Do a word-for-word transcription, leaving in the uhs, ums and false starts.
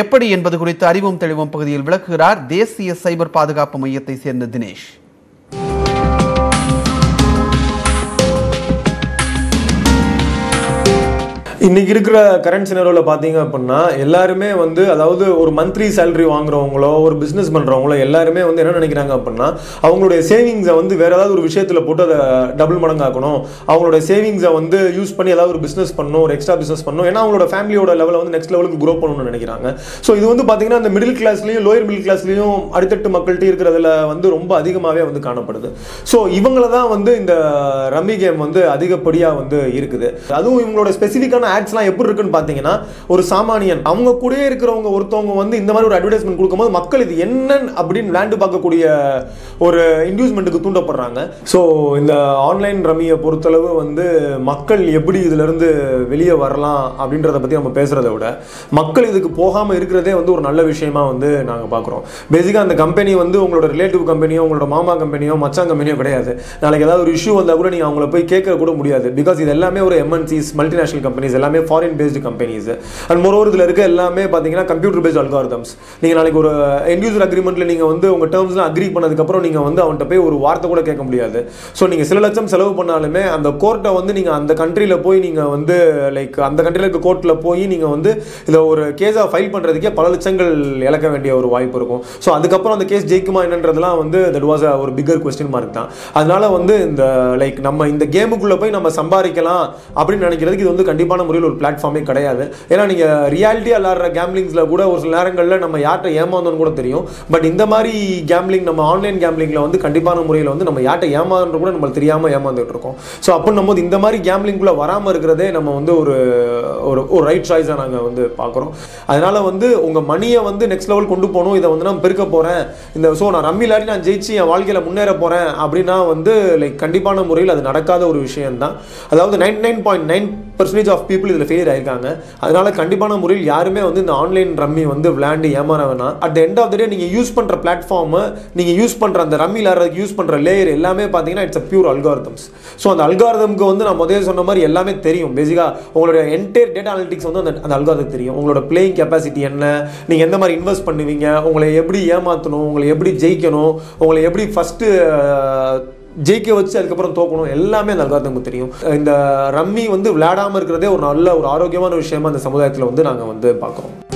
எப்படி என்பது குறித்து அறிவும் தெளிவும் பகுதியில் விளக்குகிறார் தேசிய சைபர் பாதுகாப்பு மையத்தை சேர்ந்த தினேஷ். இன்னைக்கு இருக்கிற கரண்ட் சினரோவில் பார்த்தீங்க அப்படின்னா எல்லாருமே வந்து அதாவது ஒரு மந்த்லி சேலரி வாங்குறவங்களோ ஒரு பிஸ்னஸ் பண்ணுறவங்களோ எல்லாருமே வந்து என்ன நினைக்கிறாங்க அப்படின்னா அவங்களுடைய சேவிங்ஸை வந்து வேறு ஏதாவது ஒரு விஷயத்தில் போட்டு அதை டபுள் மடங்காக்கணும், அவங்களுடைய சேவிங்ஸை வந்து யூஸ் பண்ணி ஏதாவது ஒரு பிஸ்னஸ் பண்ணணும், ஒரு எக்ஸ்ட்ரா பிஸ்னஸ் பண்ணணும், ஏன்னா அவங்களோட ஃபேமிலியோட லெவலில் வந்து நெக்ஸ்ட் லெவலுக்கு க்ரோ பண்ணணும்னு நினைக்கிறாங்க. ஸோ இது வந்து பார்த்தீங்கன்னா அந்த மிடில் கிளாஸ்லையும் லோயர் மிடில் கிளாஸ்லையும் அடுத்தட்டு மக்கள்கிட்ட இருக்கிறதுல வந்து ரொம்ப அதிகமாகவே வந்து காணப்படுது. ஸோ இவங்கள தான் வந்து இந்த ரம்மி கேம் வந்து அதிகப்படியாக வந்து இருக்குது. அதுவும் இவங்களோட ஸ்பெசிஃபிக்கான ஆட்ஸ்லாம் எப்படி இருக்குன்னு பார்த்தீங்கன்னா ஒரு சாமானியன் அவங்க கூட இருக்கிறவங்க ஒருத்தவங்க வந்து இந்த மாதிரி ஒரு அட்வர்டைஸ்மெண்ட் கொடுக்கும்போது மக்கள் இது என்னன்னு அப்படின்னு விளையாண்டு பார்க்கக்கூடிய ஒரு இன்டியூஸ்மெண்ட்டுக்கு தூண்டப்படுறாங்க. ஸோ இந்த ஆன்லைன் ரம்மியை பொறுத்தளவு வந்து மக்கள் எப்படி இதிலிருந்து வெளியே வரலாம் அப்படின்றத பற்றி நம்ம பேசுகிறத விட மக்கள் இதுக்கு போகாமல் இருக்கிறதே வந்து ஒரு நல்ல விஷயமா வந்து நாங்கள் பார்க்குறோம். பேசிக்காக அந்த கம்பெனி வந்து உங்களோட ரிலேட்டிவ் கம்பெனியோ உங்களோட மாமா கம்பெனியோ மச்சான் கம்பெனியோ கிடையாது. நாளைக்கு ஏதாவது ஒரு இஷ்யூ வந்தால் கூட நீங்கள் அவங்கள போய் கேட்க கூட முடியாது. பிகாஸ் இது எல்லாமே ஒரு எம்என்சிஸ் மல்டிநேஷனல் கம்பெனிஸ் எல்லாமே foreign based companies and moreover இதில் இருக்க எல்லாமே பார்த்தீங்கன்னா கம்ப்யூட்டர் பேஸ்ட் அல்காரிதம்ஸ். நீங்கள் நாளைக்கு ஒரு எண்ட் யூசர் அக்ரிமெண்ட்டில் நீங்கள் வந்து உங்கள் டேர்ம்ஸ்லாம் அக்ரி பண்ணதுக்கப்புறம் நீங்கள் வந்து அவன்கிட்ட போய் ஒரு வார்த்தை கூட கேட்க முடியாது. ஸோ நீங்கள் சில லட்சம் செலவு பண்ணாலுமே அந்த கோர்ட்டை வந்து நீங்கள் அந்த கண்ட்ரியில் போய் நீங்கள் வந்து லைக் அந்த கண்ட்ரியில் இருக்க கோர்ட்டில் போய் நீங்கள் வந்து இதை ஒரு கேஸாக ஃபைல் பண்ணுறதுக்கே பல லட்சங்கள் இழக்க வேண்டிய ஒரு வாய்ப்பு இருக்கும். ஸோ அதுக்கப்புறம் அந்த கேஸ் ஜெயிக்குமா என்னன்றதுலாம் வந்து தட் வாஸ் அ ஒரு பிகர் கொஸ்டின் மார்க் தான். அதனால வந்து இந்த லைக் நம்ம இந்த கேமுக்குள்ளே போய் நம்ம சம்பாதிக்கலாம் அப்படின்னு நினைக்கிறதுக்கு இது வந்து கண்டிப்பான முறையில் ஒரு பிளாட்ஃபார்மே கிடையாது. ஏன்னா நீங்கள் ரியாலிட்டியாக விளாடுற கேம்லிங்ஸில் கூட ஒரு சில நேரங்களில் நம்ம யார்கிட்ட ஏமாந்தோன்னு கூட தெரியும். பட் இந்த மாதிரி கேம்லிங் நம்ம ஆன்லைன் கேம்லிங்கில் வந்து கண்டிப்பான முறையில் வந்து நம்ம யார்கிட்ட ஏமாந்தோன்னு கூட நம்மளுக்கு தெரியாமல் ஏமாந்துட்டு இருக்கோம். ஸோ அப்படின்னு நம்ம இந்த மாதிரி கேம்லிங்குள்ளே வராமல் இருக்கிறதே நம்ம வந்து ஒரு ஒரு ரைட் சாய்ஸாக நாங்கள் வந்து பார்க்குறோம். அதனால் வந்து உங்கள் மணியை வந்து நெக்ஸ்ட் லெவல் கொண்டு போகணும், இதை வந்து நான் பெருக்க போகிறேன், இந்த ஸோ நான் ரம்மி விளையாடி நான் ஜெயிச்சு என் வாழ்க்கையில் முன்னேற போகிறேன் அப்படின்னா வந்து லைக் கண்டிப்பான முறையில் அது நடக்காத ஒரு விஷயம்தான். அதாவது ninety nine point nine percentage of people இதில் ஃபெயில் ஆகிருக்காங்க. அதனால் கண்டிப்பான முறையில் யாருமே வந்து இந்த ஆன்லைன் ரம்மி வந்து விளையாண்டு ஏமாற வேணாம். At the end of the day நீங்கள் யூஸ் பண்ணுற பிளாட்ஃபார்மு நீங்கள் யூஸ் பண்ணுற அந்த ரம்மி விளையாடுறதுக்கு யூஸ் பண்ணுற லேயர் எல்லாமே பார்த்தீங்கன்னா it's a pure algorithms. So அந்த அல்காரிதமுக்கு வந்து நான் முதல்ல சொன்ன மாதிரி எல்லாமே தெரியும். பேசிக்காக உங்களுடைய என்டையர் டேட்டா அனலிட்டிக்ஸ் வந்து அந்த அந்த அல்காரிதம் தெரியும். உங்களோட பிளேயிங் கெப்பாசிட்டி என்ன, நீங்கள் எந்த மாதிரி இன்வெஸ்ட் பண்ணுவீங்க, உங்களை எப்படி ஏமாற்றணும், உங்களை எப்படி ஜெயிக்கணும், உங்களை எப்படி ஃபஸ்ட்டு ஜெயிக்க வச்சு அதுக்கப்புறம் தோக்கணும் எல்லாமே அந்த அல்காரிதமுக்கு தெரியும். இந்த ரம்மி வந்து விளையாடாமல் இருக்கிறதே ஒரு நல்ல ஒரு ஆரோக்கியமான விஷயமா அந்த சமுதாயத்தில் வந்து நாங்கள் வந்து பார்க்குறோம்.